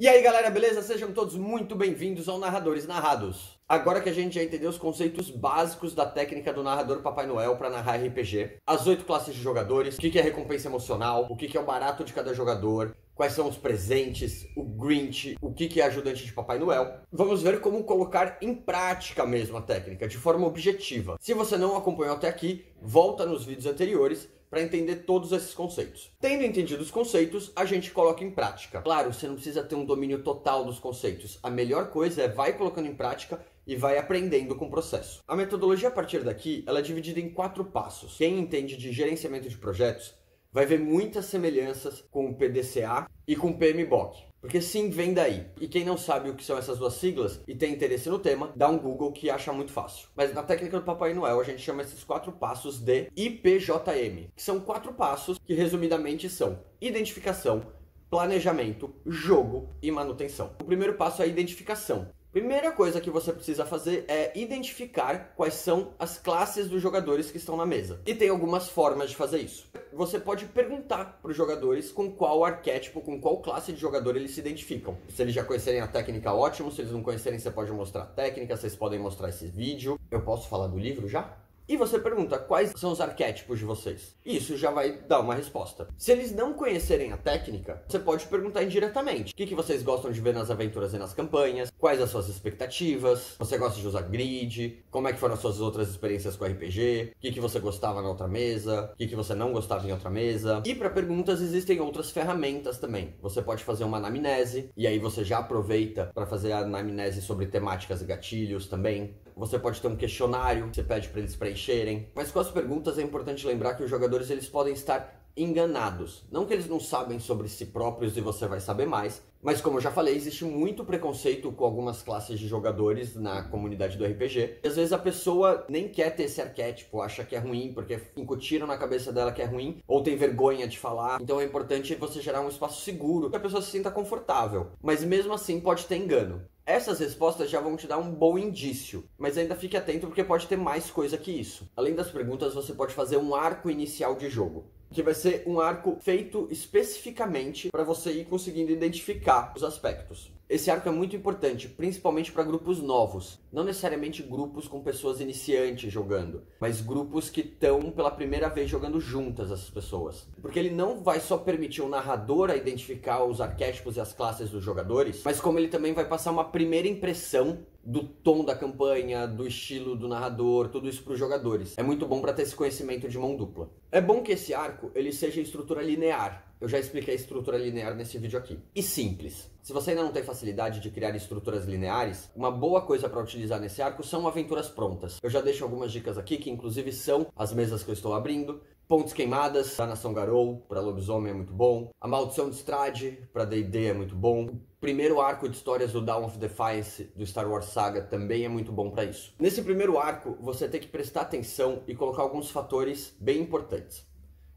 E aí galera, beleza? Sejam todos muito bem-vindos ao Narradores Narrados. Agora que a gente já entendeu os conceitos básicos da técnica do narrador Papai Noel para narrar RPG, as 8 classes de jogadores, o que é recompensa emocional, o que é o barato de cada jogador, quais são os presentes, o Grinch, o que é ajudante de Papai Noel. Vamos ver como colocar em prática mesmo a técnica, de forma objetiva. Se você não acompanhou até aqui, volta nos vídeos anteriores para entender todos esses conceitos. Tendo entendido os conceitos, a gente coloca em prática. Claro, você não precisa ter um domínio total dos conceitos. A melhor coisa é vai colocando em prática e vai aprendendo com o processo. A metodologia a partir daqui, ela é dividida em 4 passos. Quem entende de gerenciamento de projetos vai ver muitas semelhanças com o PDCA e com o PMBOK, porque sim, vem daí. E quem não sabe o que são essas 2 siglas e tem interesse no tema, dá um Google que acha muito fácil. Mas na técnica do Papai Noel, a gente chama esses 4 passos de IPJM, que são 4 passos que resumidamente são identificação, planejamento, jogo e manutenção. O primeiro passo é a identificação. Primeira coisa que você precisa fazer é identificar quais são as classes dos jogadores que estão na mesa. E tem algumas formas de fazer isso. Você pode perguntar para os jogadores com qual arquétipo, com qual classe de jogador eles se identificam. Se eles já conhecerem a técnica, ótimo. Se eles não conhecerem, você pode mostrar a técnica, vocês podem mostrar esse vídeo. Eu posso falar do livro já? E você pergunta quais são os arquétipos de vocês. Isso já vai dar uma resposta. Se eles não conhecerem a técnica, você pode perguntar indiretamente. O que vocês gostam de ver nas aventuras e nas campanhas? Quais as suas expectativas? Você gosta de usar grid? Como é que foram as suas outras experiências com RPG? O que você gostava na outra mesa? O que você não gostava em outra mesa? E para perguntas existem outras ferramentas também. Você pode fazer uma anamnese, e aí você já aproveita para fazer a anamnese sobre temáticas e gatilhos também. Você pode ter um questionário que você pede para eles preencherem. Mas com as perguntas é importante lembrar que os jogadores eles podem estar enganados. Não que eles não sabem sobre si próprios e você vai saber mais, mas como eu já falei, existe muito preconceito com algumas classes de jogadores na comunidade do RPG. Às vezes a pessoa nem quer ter esse arquétipo, acha que é ruim porque incutiram na cabeça dela que é ruim, ou tem vergonha de falar. Então é importante você gerar um espaço seguro, que a pessoa se sinta confortável. Mas mesmo assim pode ter engano. Essas respostas já vão te dar um bom indício, mas ainda fique atento porque pode ter mais coisa que isso. Além das perguntas, você pode fazer um arco inicial de jogo, que vai ser um arco feito especificamente para você ir conseguindo identificar os aspectos. Esse arco é muito importante, principalmente para grupos novos. Não necessariamente grupos com pessoas iniciantes jogando, mas grupos que estão pela primeira vez jogando juntas essas pessoas. Porque ele não vai só permitir o narrador a identificar os arquétipos e as classes dos jogadores, mas como ele também vai passar uma primeira impressão do tom da campanha, do estilo do narrador, tudo isso para os jogadores. É muito bom para ter esse conhecimento de mão dupla. É bom que esse arco ele seja em estrutura linear. Eu já expliquei a estrutura linear nesse vídeo aqui. E simples. Se você ainda não tem facilidade de criar estruturas lineares, uma boa coisa para utilizar nesse arco são aventuras prontas. Eu já deixo algumas dicas aqui, que inclusive são as mesas que eu estou abrindo. Pontes Queimadas, da Nação Garou, para Lobisomem é muito bom. A Maldição de Strahd, para D&D é muito bom. O primeiro arco de histórias do Dawn of Defiance, do Star Wars Saga, também é muito bom para isso. Nesse primeiro arco, você tem que prestar atenção e colocar alguns fatores bem importantes.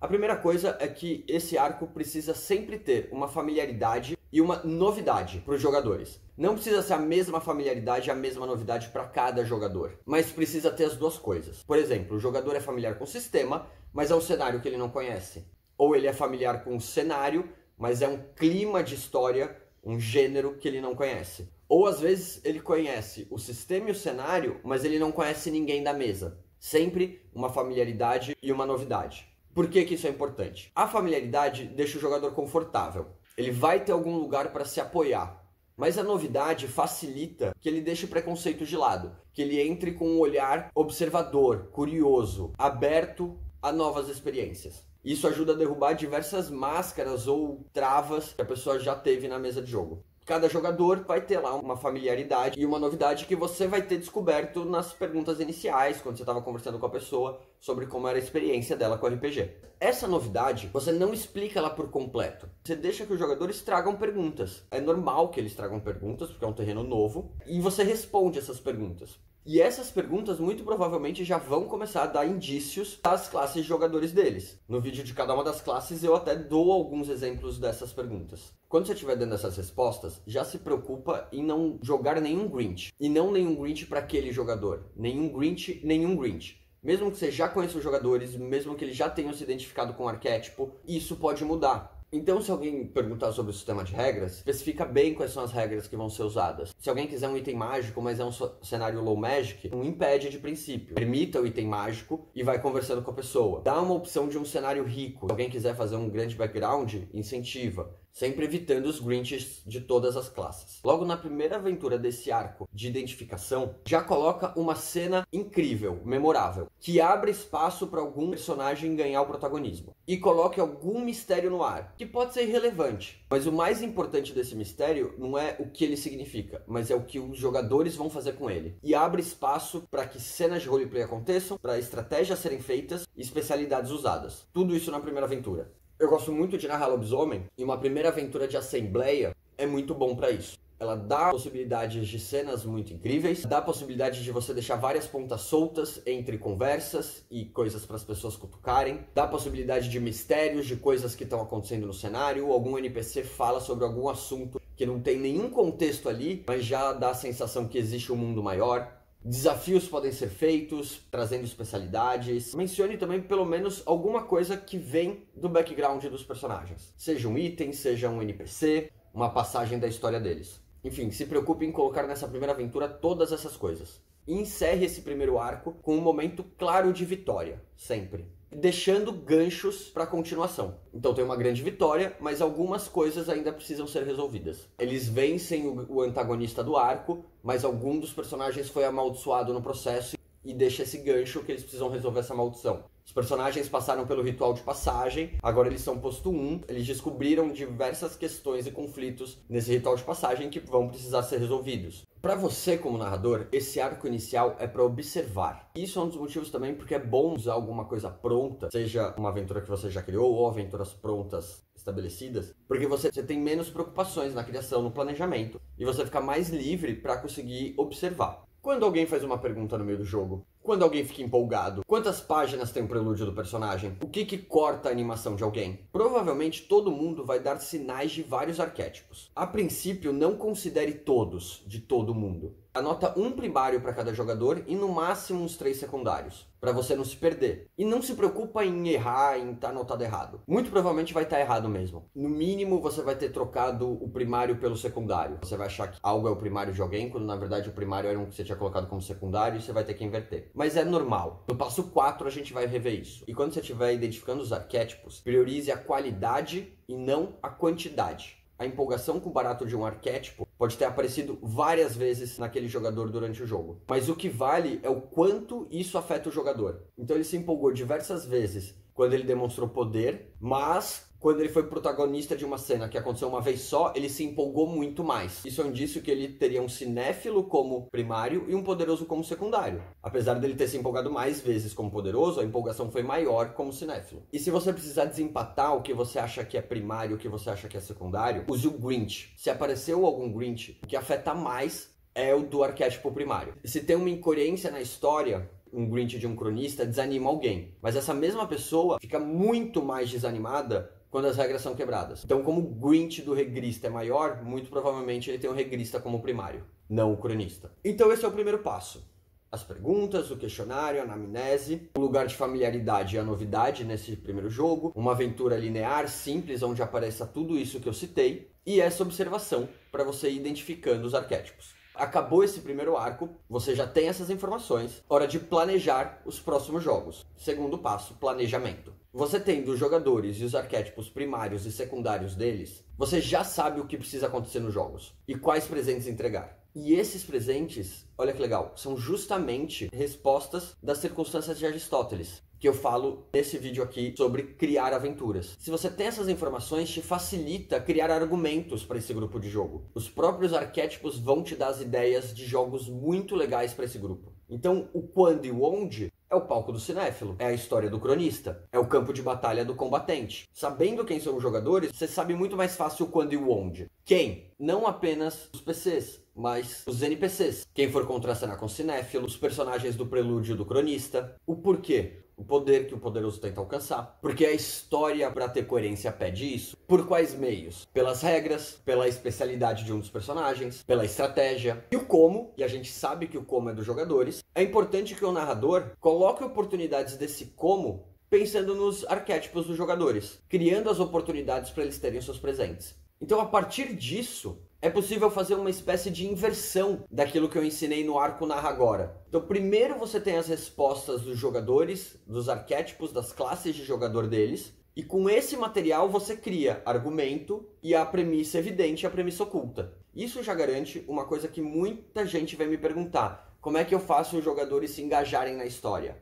A primeira coisa é que esse arco precisa sempre ter uma familiaridade e uma novidade para os jogadores. Não precisa ser a mesma familiaridade e a mesma novidade para cada jogador, mas precisa ter as 2 coisas. Por exemplo, o jogador é familiar com o sistema, mas é um cenário que ele não conhece. Ou ele é familiar com o cenário, mas é um clima de história, um gênero que ele não conhece. Ou às vezes ele conhece o sistema e o cenário, mas ele não conhece ninguém da mesa. Sempre uma familiaridade e uma novidade. Por que isso é importante? A familiaridade deixa o jogador confortável. Ele vai ter algum lugar para se apoiar. Mas a novidade facilita que ele deixe o preconceito de lado. Que ele entre com um olhar observador, curioso, aberto a novas experiências. Isso ajuda a derrubar diversas máscaras ou travas que a pessoa já teve na mesa de jogo. Cada jogador vai ter lá uma familiaridade e uma novidade que você vai ter descoberto nas perguntas iniciais, quando você estava conversando com a pessoa sobre como era a experiência dela com o RPG. Essa novidade, você não explica ela por completo. Você deixa que os jogadores tragam perguntas. É normal que eles tragam perguntas, porque é um terreno novo, e você responde essas perguntas. E essas perguntas, muito provavelmente, já vão começar a dar indícios das classes de jogadores deles. No vídeo de cada uma das classes, eu até dou alguns exemplos dessas perguntas. Quando você estiver dando essas respostas, já se preocupa em não jogar nenhum Grinch. E não nenhum Grinch para aquele jogador. Nenhum Grinch, nenhum Grinch. Mesmo que você já conheça os jogadores, mesmo que eles já tenham se identificado com o arquétipo, isso pode mudar. Então, se alguém perguntar sobre o sistema de regras, especifica bem quais são as regras que vão ser usadas. Se alguém quiser um item mágico, mas é um cenário low magic, não impede de princípio. Permita o item mágico e vai conversando com a pessoa. Dá uma opção de um cenário rico. Se alguém quiser fazer um grande background, incentiva. Sempre evitando os grinches de todas as classes. Logo na primeira aventura desse arco de identificação, já coloca uma cena incrível, memorável, que abre espaço para algum personagem ganhar o protagonismo. E coloque algum mistério no ar, que pode ser irrelevante. Mas o mais importante desse mistério não é o que ele significa, mas é o que os jogadores vão fazer com ele. E abre espaço para que cenas de roleplay aconteçam, para estratégias serem feitas e especialidades usadas. Tudo isso na primeira aventura. Eu gosto muito de narrar lobisomem, e uma primeira aventura de assembleia é muito bom pra isso. Ela dá possibilidades de cenas muito incríveis, dá possibilidade de você deixar várias pontas soltas entre conversas e coisas para as pessoas cutucarem, dá possibilidade de mistérios, de coisas que estão acontecendo no cenário, algum NPC fala sobre algum assunto que não tem nenhum contexto ali, mas já dá a sensação que existe um mundo maior. Desafios podem ser feitos, trazendo especialidades. Mencione também pelo menos alguma coisa que vem do background dos personagens. Seja um item, seja um NPC, uma passagem da história deles. Enfim, se preocupe em colocar nessa primeira aventura todas essas coisas. E encerre esse primeiro arco com um momento claro de vitória, sempre. Deixando ganchos para a continuação. Então tem uma grande vitória, mas algumas coisas ainda precisam ser resolvidas. Eles vencem o antagonista do arco, mas algum dos personagens foi amaldiçoado no processo e deixa esse gancho que eles precisam resolver essa maldição. Os personagens passaram pelo ritual de passagem, agora eles são posto 1, eles descobriram diversas questões e conflitos nesse ritual de passagem que vão precisar ser resolvidos. Para você como narrador, esse arco inicial é para observar. Isso é um dos motivos também porque é bom usar alguma coisa pronta, seja uma aventura que você já criou ou aventuras prontas estabelecidas, porque você tem menos preocupações na criação, no planejamento, e você fica mais livre para conseguir observar. Quando alguém faz uma pergunta no meio do jogo? Quando alguém fica empolgado? Quantas páginas tem o prelúdio do personagem? O que corta a animação de alguém? Provavelmente todo mundo vai dar sinais de vários arquétipos. A princípio, não considere todos, de todo mundo. Anota um primário para cada jogador e no máximo uns 3 secundários, para você não se perder. E não se preocupa em errar, em estar anotado errado. Muito provavelmente vai estar errado mesmo. No mínimo você vai ter trocado o primário pelo secundário. Você vai achar que algo é o primário de alguém, quando na verdade o primário era um que você tinha colocado como secundário e você vai ter que inverter. Mas é normal. No passo 4 a gente vai rever isso. E quando você estiver identificando os arquétipos, priorize a qualidade e não a quantidade. A empolgação com o barato de um arquétipo pode ter aparecido várias vezes naquele jogador durante o jogo. Mas o que vale é o quanto isso afeta o jogador. Então ele se empolgou diversas vezes quando ele demonstrou poder, mas quando ele foi protagonista de uma cena que aconteceu uma vez só, ele se empolgou muito mais. Isso é um indício que ele teria um cinéfilo como primário e um poderoso como secundário. Apesar dele ter se empolgado mais vezes como poderoso, a empolgação foi maior como cinéfilo. E se você precisar desempatar o que você acha que é primário e o que você acha que é secundário, use o Grinch. Se apareceu algum Grinch, o que afeta mais é o do arquétipo primário. Se tem uma incoerência na história, um Grinch de um cronista desanima alguém, mas essa mesma pessoa fica muito mais desanimada quando as regras são quebradas. Então, como o Grinch do regrista é maior, muito provavelmente ele tem um regrista como primário, não o cronista. Então esse é o primeiro passo. As perguntas, o questionário, a anamnese, o lugar de familiaridade e a novidade nesse primeiro jogo, uma aventura linear, simples, onde apareça tudo isso que eu citei, e essa observação para você ir identificando os arquétipos. Acabou esse primeiro arco, você já tem essas informações, hora de planejar os próximos jogos. Segundo passo, planejamento. Você tendo os jogadores e os arquétipos primários e secundários deles, você já sabe o que precisa acontecer nos jogos e quais presentes entregar. E esses presentes, olha que legal, são justamente respostas das circunstâncias de Aristóteles, que eu falo nesse vídeo aqui sobre criar aventuras. Se você tem essas informações, te facilita criar argumentos para esse grupo de jogo. Os próprios arquétipos vão te dar as ideias de jogos muito legais para esse grupo. Então, o quando e o onde é o palco do cinéfilo, é a história do cronista, é o campo de batalha do combatente. Sabendo quem são os jogadores, você sabe muito mais fácil o quando e o onde. Quem? Não apenas os PCs, mas os NPCs. Quem for contracenar com o cinéfilo, os personagens do prelúdio do cronista, o porquê, o poder que o poderoso tenta alcançar. Porque a história, para ter coerência, pede isso. Por quais meios? Pelas regras, pela especialidade de um dos personagens, pela estratégia. E o como, e a gente sabe que o como é dos jogadores, é importante que o narrador coloque oportunidades desse como pensando nos arquétipos dos jogadores, criando as oportunidades para eles terem seus presentes. Então, a partir disso, é possível fazer uma espécie de inversão daquilo que eu ensinei no Arco Narra Agora. Então, primeiro você tem as respostas dos jogadores, dos arquétipos, das classes de jogador deles, e com esse material você cria argumento e a premissa evidente e a premissa oculta. Isso já garante uma coisa que muita gente vem me perguntar: como é que eu faço os jogadores se engajarem na história?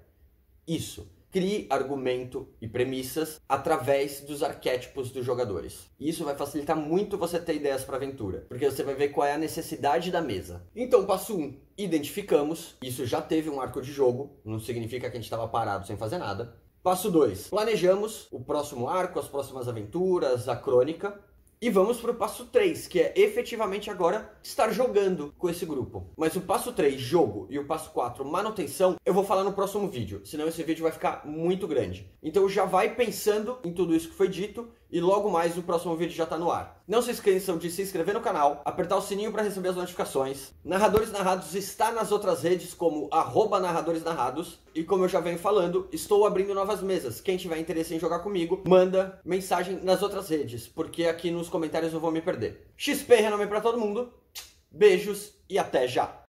Isso. Crie argumento e premissas através dos arquétipos dos jogadores. Isso vai facilitar muito você ter ideias para a aventura, porque você vai ver qual é a necessidade da mesa. Então, passo 1. Identificamos. Isso já teve um arco de jogo, não significa que a gente estava parado sem fazer nada. Passo 2, planejamos o próximo arco, as próximas aventuras, a crônica. E vamos para o passo 3, que é efetivamente agora estar jogando com esse grupo. Mas o passo 3, jogo, e o passo 4, manutenção, eu vou falar no próximo vídeo, senão esse vídeo vai ficar muito grande. Então já vai pensando em tudo isso que foi dito e logo mais o próximo vídeo já está no ar. Não se esqueçam de se inscrever no canal, apertar o sininho para receber as notificações. Narradores Narrados está nas outras redes como @narradoresnarrados. E como eu já venho falando, estou abrindo novas mesas. Quem tiver interesse em jogar comigo, manda mensagem nas outras redes, porque aqui nos comentários eu vou me perder. XP Renome pra Todo Mundo, beijos e até já!